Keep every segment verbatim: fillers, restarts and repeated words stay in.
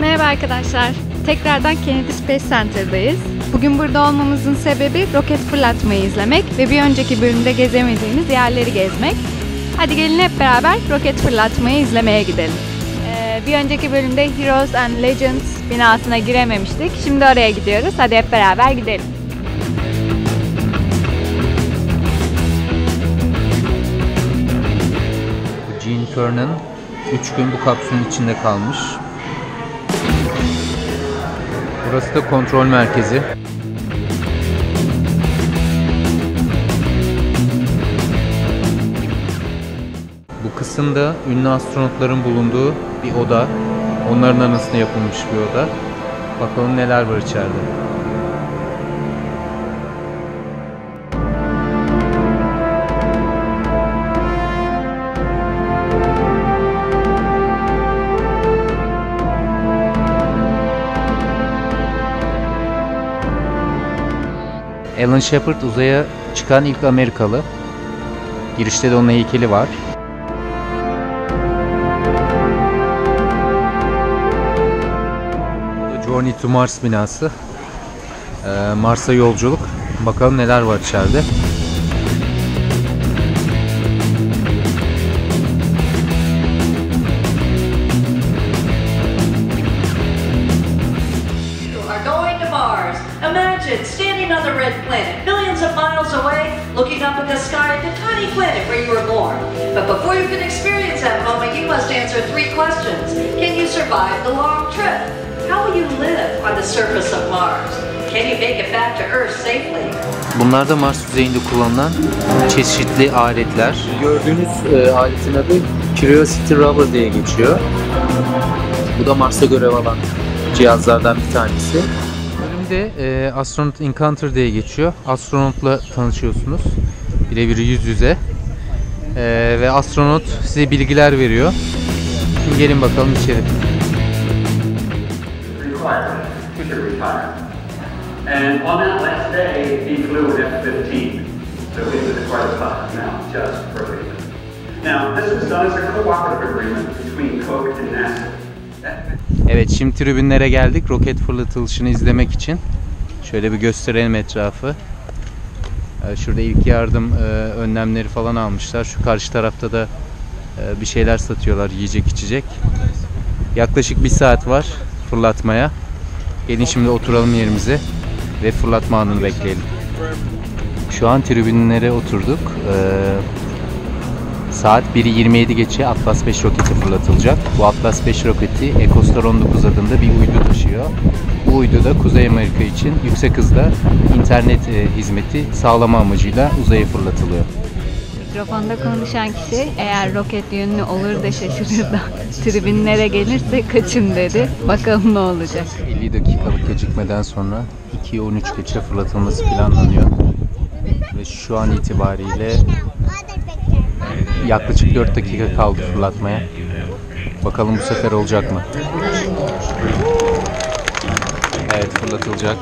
Merhaba arkadaşlar. Tekrardan Kennedy Space Center'dayız. Bugün burada olmamızın sebebi roket fırlatmayı izlemek ve bir önceki bölümde gezemediğimiz yerleri gezmek. Hadi gelin hep beraber roket fırlatmayı izlemeye gidelim. Ee, bir önceki bölümde Heroes and Legends binasına girememiştik. Şimdi oraya gidiyoruz. Hadi hep beraber gidelim. Jim Turner üç gün bu kapsülün içinde kalmış. Burası da kontrol merkezi. Bu kısımda ünlü astronotların bulunduğu bir oda. Onların anısına yapılmış bir oda. Bakalım neler var içeride. Alan Shepard uzaya çıkan ilk Amerikalı. Girişte de onun heykeli var. Journey to Mars binası. Ee, Mars'a yolculuk. Bakalım neler var içeride. You are going to Mars. Imagine standing on the red planet, billions of miles away, looking up at the sky at the tiny planet where you were born. But before you can experience that moment, you must answer three questions. Can you survive the long trip? How will you live on the surface of Mars? Can you make it back to Earth safely? Bunlar da Mars yüzeyinde kullanılan çeşitli aletler. Gördüğünüz e, aletin adı Curiosity Rover diye geçiyor. Bu da Mars'a görev alan cihazlardan bir tanesi. Bölümde e, Astronaut Encounter diye geçiyor. Astronotla tanışıyorsunuz. Birebir yüz yüze. E, ve astronot size bilgiler veriyor. Şimdi gelin bakalım içeri. Future retirement. And on that last day, he flew an F fifteen. So he was quite a pilot now, just for a reason. Now, this was done as a cooperative agreement between Coke and Nasa. Evet, şimdi tribünlere geldik roket fırlatılışını izlemek için. Şöyle bir gösterelim etrafı. Şurada ilk yardım önlemleri falan almışlar. Şu karşı tarafta da bir şeyler satıyorlar, yiyecek içecek. Yaklaşık bir saat var fırlatmaya. Gelin şimdi oturalım yerimize ve fırlatma anını bekleyelim. Şu an tribünlere oturduk. Ee, saat biri yirmi yedi geçe Atlas beş roketi fırlatılacak. Bu Atlas beş roketi EchoStar on dokuz adında bir uydu taşıyor. Bu uydu da Kuzey Amerika için yüksek hızda internet e, hizmeti sağlama amacıyla uzaya fırlatılıyor. Mikrofonda konuşan kişi eğer roket yönlü olur da şaşırır da tribünlere gelirse kaçın dedi. Bakalım ne olacak. elli dakikalık gecikmeden sonra iki on üç geçe fırlatılması planlanıyor. Ve şu an itibariyle yaklaşık dört dakika kaldı fırlatmaya. Bakalım bu sefer olacak mı? Evet, fırlatılacak.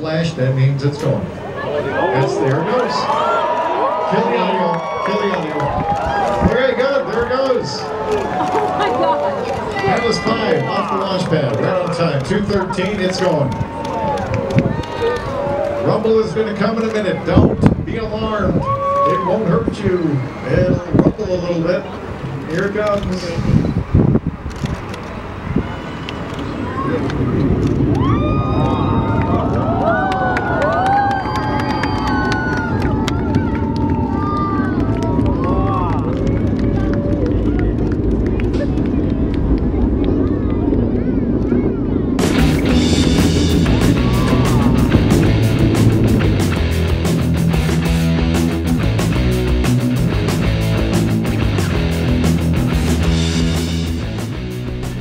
Flash, that means it's going. Yes, there it goes. Kill the audio, kill the audio. Very good, there it goes. Oh my God. Atlas five off the launch pad, right on time. two thirteen, it's going. Rumble is going to come in a minute. Don't be alarmed. It won't hurt you. It'll rumble a little bit. Here it comes.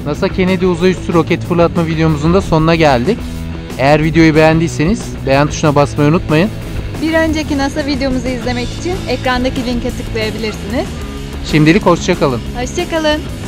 NASA Kennedy uzayüstü roket fırlatma videomuzun da sonuna geldik. Eğer videoyu beğendiyseniz beğen tuşuna basmayı unutmayın. Bir önceki NASA videomuzu izlemek için ekrandaki linke tıklayabilirsiniz. Şimdilik hoşça kalın. Hoşça kalın.